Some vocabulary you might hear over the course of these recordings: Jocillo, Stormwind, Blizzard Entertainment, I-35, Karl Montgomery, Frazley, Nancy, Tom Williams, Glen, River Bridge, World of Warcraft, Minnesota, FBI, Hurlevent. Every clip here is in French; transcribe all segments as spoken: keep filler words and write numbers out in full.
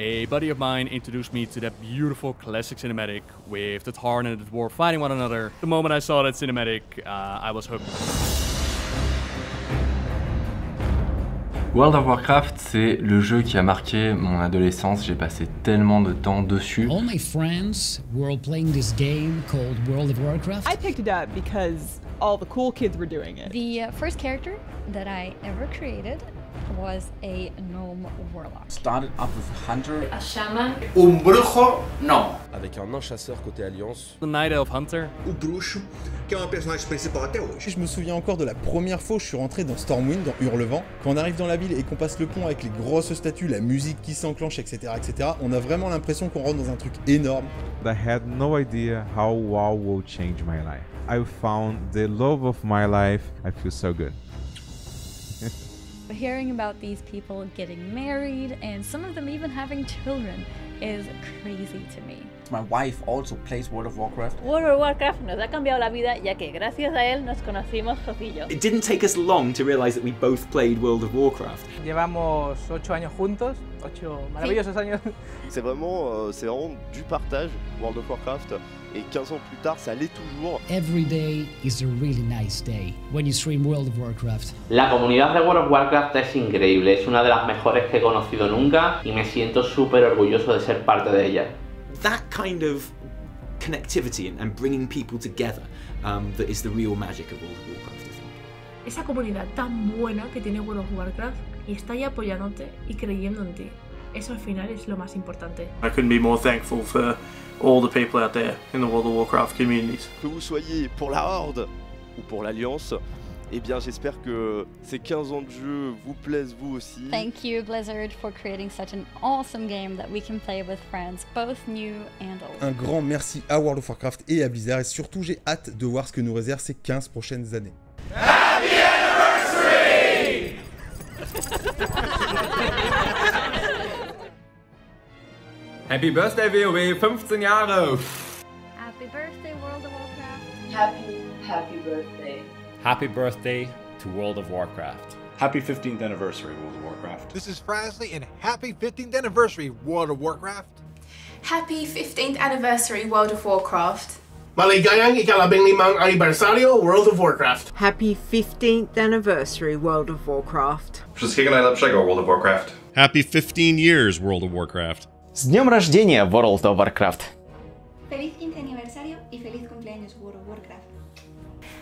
a buddy of mine introduced me to that beautiful classic cinematic with the Tarn and the Dwarf fighting one another. The moment I saw that cinematic, uh, I was hooked. World of Warcraft, c'est le jeu qui a marqué mon adolescence. J'ai passé tellement de temps dessus. All my friends were playing this game called World of Warcraft. I picked it up because all the cool kids were doing it. The first character that I ever created was a gnome warlock. Started up with a hunter. A shaman. Un brujo, no. Avec un nain chasseur côté Alliance. The Night Elf Hunter. O bruxo, qui est un personnage principal até hoje. Je me souviens encore de la première fois où je suis rentré dans Stormwind, dans Hurlevent. Quand on arrive dans la ville et qu'on passe le pont avec les grosses statues, la musique qui s'enclenche, et cetera, et cetera, on a vraiment l'impression qu'on rentre dans un truc énorme. I had no idea how WoW will change my life. I found the love of my life. I feel so good. Hearing about these people getting married and some of them even having children is crazy to me. My wife also plays World of Warcraft. World of Warcraft nos ha cambiado la vida, ya que gracias a él nos conocimos Jocillo. It didn't take us long to realize that we both played World of Warcraft. Llevamos ocho años juntos, ocho maravillosos años. C'est vraiment, c'est vraiment du partage, World of Warcraft. Et quinze ans plus tard, ça l'est toujours. Every day is a really nice day when you stream World of Warcraft. La comunidad de World of Warcraft es increíble, es una de las mejores que he conocido nunca y me siento súper orgulloso de ser parte de ella. That kind of connectivity and bringing people together um, that is the real magic of World of Warcraft, I think. Esa comunidad tan buena que tiene World of Warcraft y está ahí apoyándote y creyendo en ti. Eso al final es lo más importante. I couldn't be more thankful for all the people out there in the World of Warcraft communities. Que vous soyez pour la Horde ou pour l'Alliance, eh bien j'espère que ces quinze ans de jeu vous plaisent vous aussi. Thank you Blizzard for creating such an awesome game that we can play with friends, both new and old. Un grand merci à World of Warcraft et à Blizzard, et surtout j'ai hâte de voir ce que nous réservent ces quinze prochaines années. Happy anniversary! Happy birthday WoW, fünfzehn Jahre! Happy birthday World of Warcraft! Happy, happy birthday! Happy birthday to World of Warcraft. Happy fifteenth anniversary, World of Warcraft. This is Frazley, and happy fifteenth anniversary, World of Warcraft. Happy fifteenth anniversary, World of Warcraft. Maligayang ikalabinglimang aniversario, World of Warcraft. Happy fifteenth anniversary, World of Warcraft. Wszystkiego najlepszego, World of Warcraft. Happy fifteen years, World of Warcraft. Z dniem rождения, World of Warcraft. Feliz quince aniversario y feliz cumpleaños, World of Warcraft.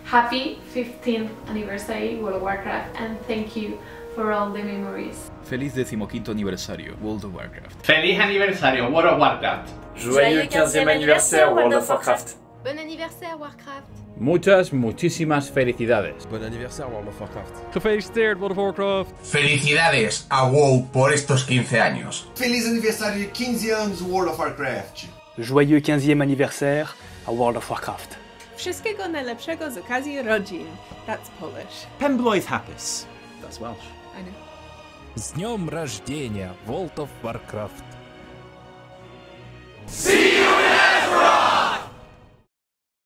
Happy fifteenth anniversary, World of Warcraft, and thank you for all the memories. Feliz quince aniversario, World of Warcraft. Feliz anniversario, World of Warcraft. Joyeux quinzième anniversaire, World of Warcraft. Bon anniversaire, Warcraft. Muchas, muchísimas felicidades. Bon anniversaire, World of Warcraft. Felicidades, World of Warcraft. Felicidades a WoW por estos quince años. Feliz aniversario, quinze anos, World of Warcraft. Joyeux quinzième anniversaire à World of Warcraft. Wszystkiego najlepszego z okazji rodzin. That's Polish. Pembroke Happis. That's Welsh. I know. Z dniem rождения, World of Warcraft.